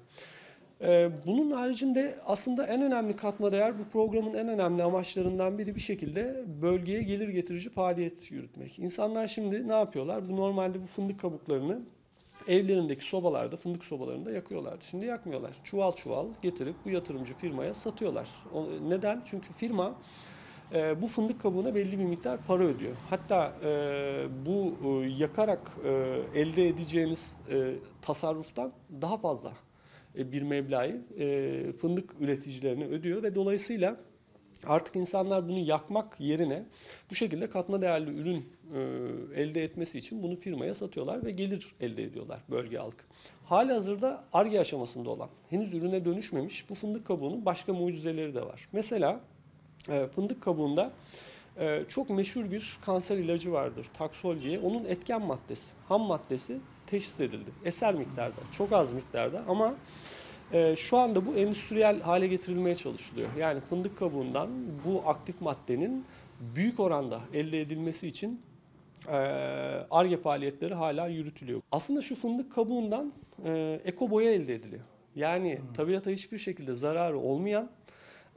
Bunun haricinde aslında en önemli katma değer, bu programın en önemli amaçlarından biri bir şekilde bölgeye gelir getirici faaliyet yürütmek. İnsanlar şimdi ne yapıyorlar? Bu normalde bu fındık kabuklarını evlerindeki sobalarda, fındık sobalarında yakıyorlardı. Şimdi yakmıyorlar. Çuval çuval getirip bu yatırımcı firmaya satıyorlar. Neden? Çünkü firma E, bu fındık kabuğuna belli bir miktar para ödüyor. Hatta e, bu e, yakarak e, elde edeceğiniz e, tasarruftan daha fazla e, bir meblağı e, fındık üreticilerine ödüyor ve dolayısıyla artık insanlar bunu yakmak yerine bu şekilde katma değerli ürün e, elde etmesi için bunu firmaya satıyorlar ve gelir elde ediyorlar bölge halkı. Halihazırda Ar-Ge aşamasında olan, henüz ürüne dönüşmemiş bu fındık kabuğunun başka mucizeleri de var. Mesela fındık kabuğunda çok meşhur bir kanser ilacı vardır, Taksol diye. Onun etken maddesi, ham maddesi teşhis edildi. Eser miktarda, çok az miktarda ama şu anda bu endüstriyel hale getirilmeye çalışılıyor. Yani fındık kabuğundan bu aktif maddenin büyük oranda elde edilmesi için Ar-Ge faaliyetleri hala yürütülüyor. Aslında şu fındık kabuğundan eko boya elde ediliyor. Yani tabiata hiçbir şekilde zararı olmayan,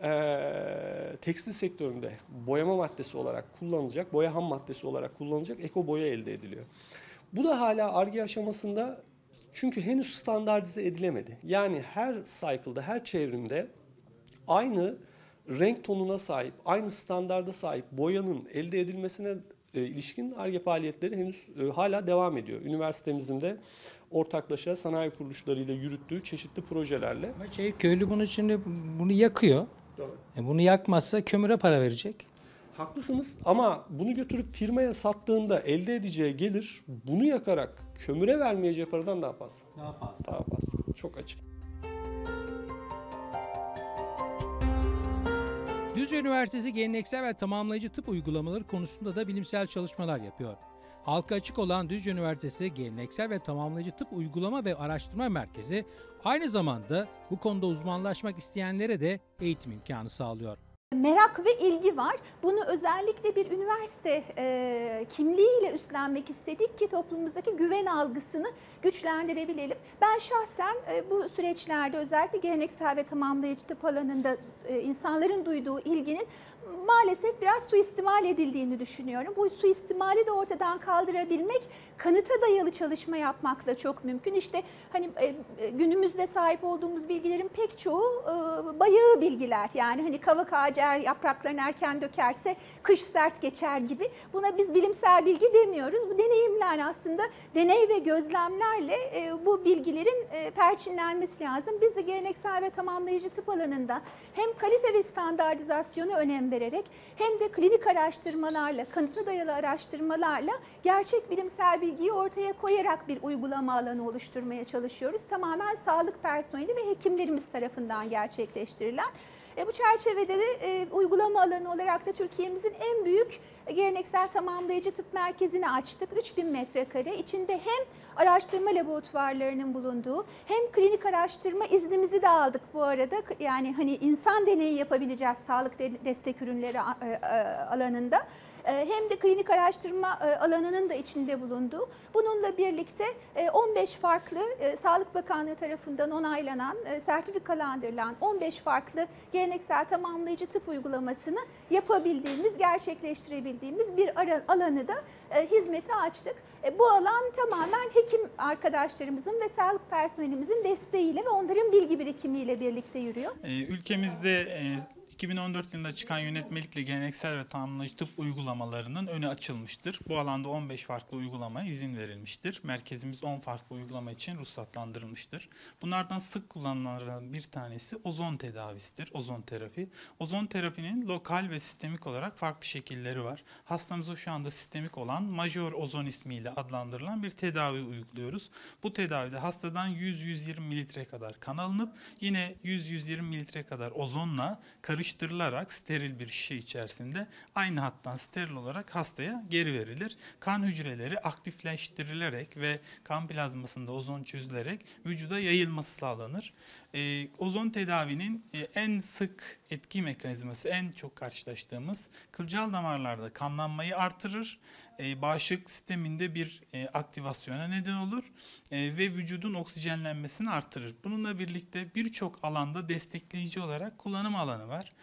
Ee, tekstil sektöründe boyama maddesi olarak kullanılacak, boya ham maddesi olarak kullanılacak eko boya elde ediliyor. Bu da hala Ar-Ge aşamasında çünkü henüz standartize edilemedi. Yani her cycle'da, her çevrimde aynı renk tonuna sahip, aynı standarda sahip boyanın elde edilmesine e, ilişkin Ar-Ge faaliyetleri henüz e, hala devam ediyor. Üniversitemizin de ortaklaşa sanayi kuruluşlarıyla yürüttüğü çeşitli projelerle. Ama şey, köylü bunun için bunu yakıyor. Bunu yakmazsa kömüre para verecek. Haklısınız ama bunu götürüp firmaya sattığında elde edeceği gelir bunu yakarak kömüre vermeyeceği paradan daha fazla. Daha fazla. Daha fazla. Çok açık. Düzce Üniversitesi geleneksel ve tamamlayıcı tıp uygulamaları konusunda da bilimsel çalışmalar yapıyor. Halka açık olan Düzce Üniversitesi Geleneksel ve Tamamlayıcı Tıp Uygulama ve Araştırma Merkezi aynı zamanda bu konuda uzmanlaşmak isteyenlere de eğitim imkanı sağlıyor. Merak ve ilgi var. Bunu özellikle bir üniversite e, kimliğiyle üstlenmek istedik ki toplumumuzdaki güven algısını güçlendirebilelim. Ben şahsen e, bu süreçlerde özellikle geleneksel ve tamamlayıcı tıp alanında e, insanların duyduğu ilginin maalesef biraz suistimal edildiğini düşünüyorum. Bu suistimali de ortadan kaldırabilmek kanıta dayalı çalışma yapmakla çok mümkün. İşte hani e, günümüzde sahip olduğumuz bilgilerin pek çoğu e, bayağı bilgiler. Yani hani kavak ağacı yapraklarını erken dökerse kış sert geçer gibi. Buna biz bilimsel bilgi demiyoruz. Bu deneyimler aslında, deney ve gözlemlerle e, bu bilgilerin e, perçinlenmesi lazım. Biz de geleneksel ve tamamlayıcı tıp alanında hem kalite ve standartizasyona önem vererek hem de klinik araştırmalarla, kanıta dayalı araştırmalarla gerçek bilimsel bilgiyi ortaya koyarak bir uygulama alanı oluşturmaya çalışıyoruz. Tamamen sağlık personeli ve hekimlerimiz tarafından gerçekleştirilen. E bu çerçevede de e, uygulama alanı olarak da Türkiye'mizin en büyük geleneksel tamamlayıcı tıp merkezini açtık. üç bin metrekare içinde hem araştırma laboratuvarlarının bulunduğu hem klinik araştırma iznimizi de aldık bu arada. Yani hani insan deneyi yapabileceğiz sağlık destek ürünleri alanında. Hem de klinik araştırma alanının da içinde bulunduğu. Bununla birlikte on beş farklı Sağlık Bakanlığı tarafından onaylanan, sertifikalandırılan on beş farklı geleneksel geleneksel tamamlayıcı tıp uygulamasını yapabildiğimiz, gerçekleştirebildiğimiz bir alanı da e, hizmete açtık. E, bu alan tamamen hekim arkadaşlarımızın ve sağlık personelimizin desteğiyle ve onların bilgi birikimiyle birlikte yürüyor. E, ülkemizde e... iki bin on dört yılında çıkan yönetmelikle geleneksel ve tamamlayıcı tıp uygulamalarının önü açılmıştır. Bu alanda on beş farklı uygulamaya izin verilmiştir. Merkezimiz on farklı uygulama için ruhsatlandırılmıştır. Bunlardan sık kullanılanlardan bir tanesi ozon tedavisidir, ozon terapi. Ozon terapinin lokal ve sistemik olarak farklı şekilleri var. Hastamıza şu anda sistemik olan majör ozon ismiyle adlandırılan bir tedavi uyguluyoruz. Bu tedavide hastadan yüz yüz yirmi mililitre kadar kan alınıp yine yüz yüz yirmi mililitre kadar ozonla karıştırılıyor. Karıştırılarak steril bir şişe içerisinde aynı hattan steril olarak hastaya geri verilir. Kan hücreleri aktifleştirilerek ve kan plazmasında ozon çözülerek vücuda yayılması sağlanır. E, ozon tedavinin e, en sık etki mekanizması, en çok karşılaştığımız kılcal damarlarda kanlanmayı artırır. E, bağışıklık sisteminde bir e, aktivasyona neden olur e, ve vücudun oksijenlenmesini artırır. Bununla birlikte birçok alanda destekleyici olarak kullanım alanı var.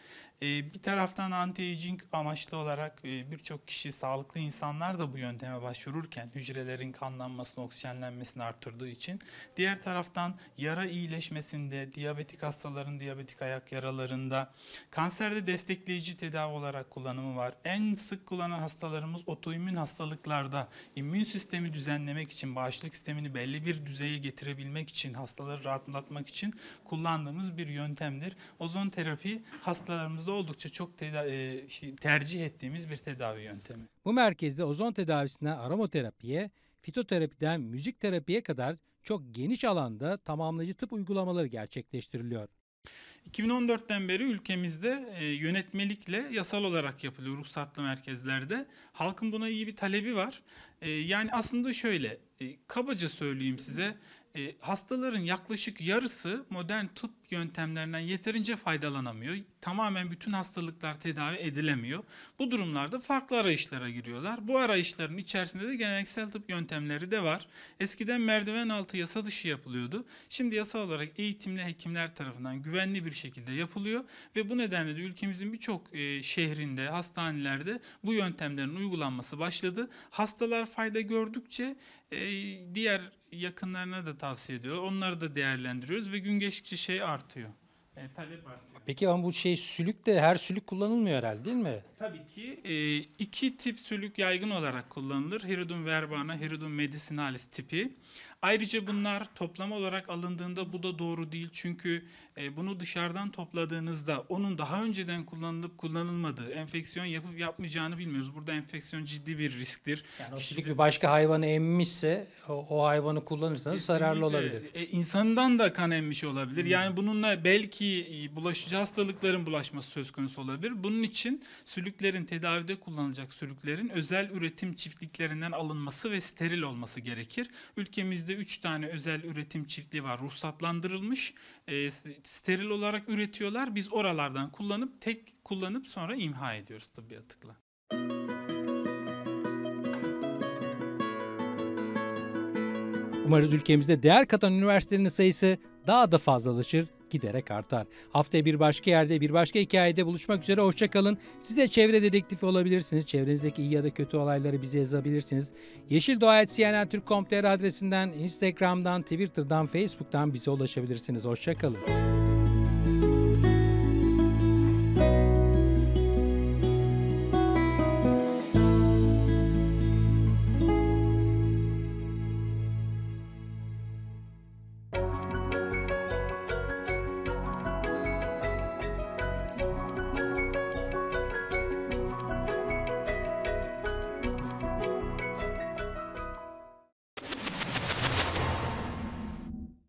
Bir taraftan anti-aging amaçlı olarak birçok kişi, sağlıklı insanlar da bu yönteme başvururken hücrelerin kanlanmasını, oksijenlenmesini arttırdığı için, diğer taraftan yara iyileşmesinde, diyabetik hastaların diyabetik ayak yaralarında, kanserde destekleyici tedavi olarak kullanımı var. En sık kullanan hastalarımız otoimmün hastalıklarda immün sistemi düzenlemek için, bağışıklık sistemini belli bir düzeye getirebilmek için, hastaları rahatlatmak için kullandığımız bir yöntemdir. Ozon terapi hastalarımız oldukça çok tercih ettiğimiz bir tedavi yöntemi. Bu merkezde ozon tedavisine aromaterapiye, fitoterapiden müzik terapiye kadar çok geniş alanda tamamlayıcı tıp uygulamaları gerçekleştiriliyor. iki bin on dörtten beri ülkemizde e, yönetmelikle yasal olarak yapılıyor ruhsatlı merkezlerde. Halkın buna iyi bir talebi var. E, yani aslında şöyle, e, kabaca söyleyeyim size, e, hastaların yaklaşık yarısı modern tıp yöntemlerinden yeterince faydalanamıyor. Tamamen bütün hastalıklar tedavi edilemiyor. Bu durumlarda farklı arayışlara giriyorlar. Bu arayışların içerisinde de geleneksel tıp yöntemleri de var. Eskiden merdiven altı yasa dışı yapılıyordu. Şimdi yasal olarak eğitimli hekimler tarafından güvenli bir şekilde yapılıyor ve bu nedenle de ülkemizin birçok şehrinde, hastanelerde bu yöntemlerin uygulanması başladı. Hastalar fayda gördükçe diğer yakınlarına da tavsiye ediyor. Onları da değerlendiriyoruz ve gün geçtikçe şey artıyor. E, talep artıyor. Peki ama bu şey sülük de her sülük kullanılmıyor herhalde, değil mi? Tabii ki e, iki tip sülük yaygın olarak kullanılır. Hirudun verbana, Hirudo medicinalis tipi. Ayrıca bunlar toplam olarak alındığında bu da doğru değil. Çünkü e, bunu dışarıdan topladığınızda onun daha önceden kullanılıp kullanılmadığı, enfeksiyon yapıp yapmayacağını bilmiyoruz. Burada enfeksiyon ciddi bir risktir. Yani o sülük bir başka hayvanı emmişse o, o hayvanı kullanırsanız kesinlikle zararlı olabilir. E, insandan da kan emmiş olabilir. Hmm. Yani bununla belki bulaşıcı hastalıkların bulaşması söz konusu olabilir. Bunun için sülüklerin, tedavide kullanılacak sülüklerin özel üretim çiftliklerinden alınması ve steril olması gerekir. Ülkemizde üç tane özel üretim çiftliği var. Ruhsatlandırılmış, e, steril olarak üretiyorlar. Biz oralardan kullanıp, tek kullanıp sonra imha ediyoruz tıbbi atıkla. Umarız ülkemizde değer katan üniversitelerin sayısı daha da fazlalaşır, giderek artar. Haftaya bir başka yerde, bir başka hikayede buluşmak üzere, hoşça kalın. Siz de çevre dedektifi olabilirsiniz. Çevrenizdeki iyi ya da kötü olayları bize yazabilirsiniz. Yeşil Doğa et C N N Türk nokta com nokta t r adresinden, Instagram'dan, Twitter'dan, Facebook'tan bize ulaşabilirsiniz. Hoşça kalın.